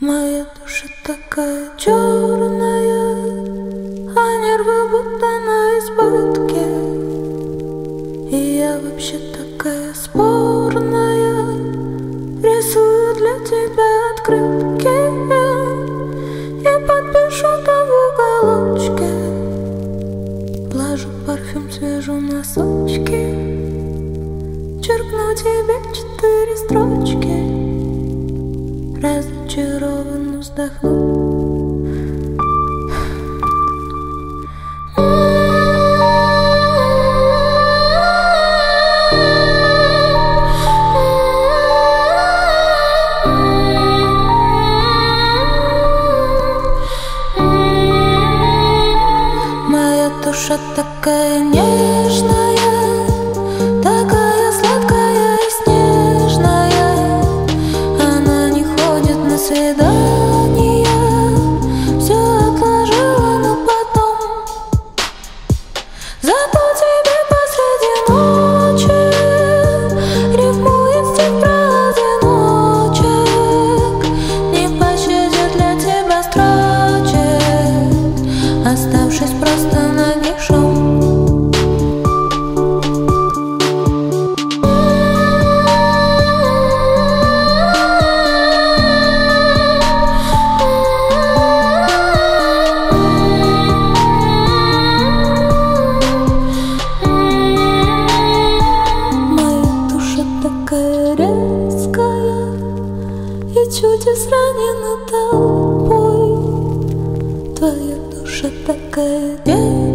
Моя душа такая черная, а нервы будто на избытке. И я вообще такая спорная, рисую для тебя открытки и подпишу там в уголочке. Положу парфюм, свяжу носочки, черкну тебе 4 строчки. Разочарованно вздохну. Моя душа такая нежная, такая сладкая и снежная. Свидания все отложила на потом, зато тебе посреди ночи рифмует стих про одиночек. Не пощадит для тебя строчек, оставшись просто нагишом. Чудес ранена толпой, твоя душа такая.